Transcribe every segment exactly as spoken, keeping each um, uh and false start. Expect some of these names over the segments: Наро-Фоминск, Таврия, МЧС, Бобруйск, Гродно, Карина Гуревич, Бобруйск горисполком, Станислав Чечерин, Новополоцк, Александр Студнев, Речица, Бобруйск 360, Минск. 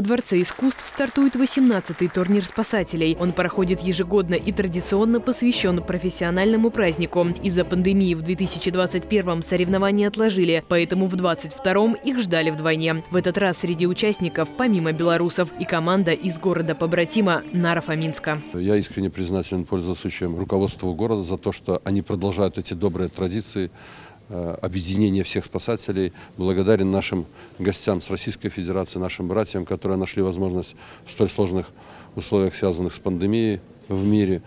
Во Дворце искусств стартует восемнадцатый турнир спасателей. Он проходит ежегодно и традиционно посвящен профессиональному празднику. Из-за пандемии в две тысячи двадцать первом соревнования отложили, поэтому в две тысячи двадцать втором их ждали вдвойне. В этот раз среди участников, помимо белорусов, и команда из города-побратима Наро-Фоминска. Я искренне признателен, пользуясь случаем, руководству города за то, что они продолжают эти добрые традиции, объединение всех спасателей. Благодарен нашим гостям с Российской Федерации, нашим братьям, которые нашли возможность в столь сложных условиях, связанных с пандемией в мире,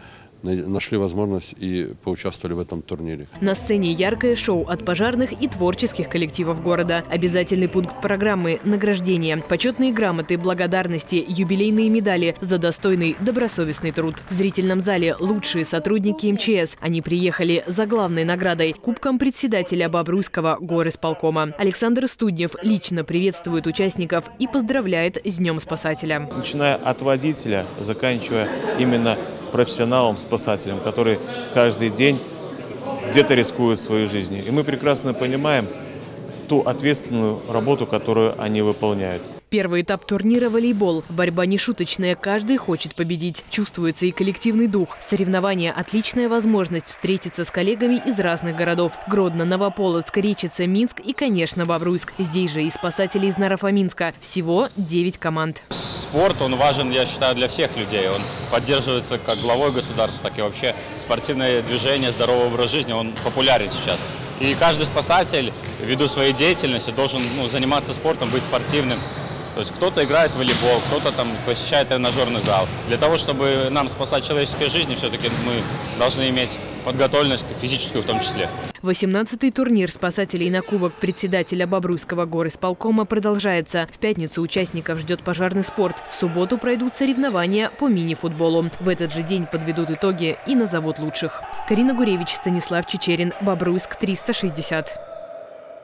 нашли возможность и поучаствовали в этом турнире. На сцене яркое шоу от пожарных и творческих коллективов города. Обязательный пункт программы – награждение. Почетные грамоты, благодарности, юбилейные медали за достойный, добросовестный труд. В зрительном зале лучшие сотрудники МЧС. Они приехали за главной наградой – кубком председателя Бобруйского горисполкома. Александр Студнев лично приветствует участников и поздравляет с Днем спасателя. Начиная от водителя, заканчивая именно профессионалом, спасателем, который каждый день где-то рискует своей жизнью. И мы прекрасно понимаем ту ответственную работу, которую они выполняют. Первый этап турнира – волейбол. Борьба нешуточная, каждый хочет победить. Чувствуется и коллективный дух. Соревнования – отличная возможность встретиться с коллегами из разных городов. Гродно, Новополоцк, Речица, Минск и, конечно, Бобруйск. Здесь же и спасатели из Наро-Фоминска. Всего девять команд. Спорт, он важен, я считаю, для всех людей. Он поддерживается как главой государства, так и вообще спортивное движение, здоровый образ жизни, он популярен сейчас. И каждый спасатель, ввиду своей деятельности, должен ну, заниматься спортом, быть спортивным. То есть кто-то играет в волейбол, кто-то там посещает тренажерный зал. Для того, чтобы нам спасать человеческие жизни, все-таки мы должны иметь подготовленность физическую в том числе. восемнадцатый турнир спасателей на кубок председателя Бобруйского горисполкома продолжается. В пятницу участников ждет пожарный спорт. В субботу пройдут соревнования по мини-футболу. В этот же день подведут итоги и назовут лучших. Карина Гуревич, Станислав Чечерин, Бобруйск триста шестьдесят.